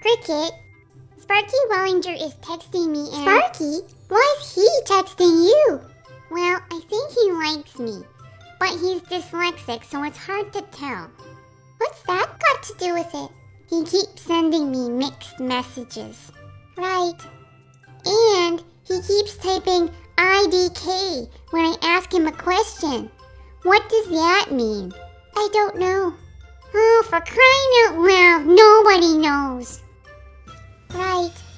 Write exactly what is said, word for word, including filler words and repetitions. Cricket. Sparky Wellinger is texting me and... Sparky? Why is he texting you? Well, I think he likes me. But he's dyslexic, so it's hard to tell. What's that got to do with it? He keeps sending me mixed messages. Right. And he keeps typing I D K when I ask him a question. What does that mean? I don't know. Oh, for crying out loud, nobody knows. Right.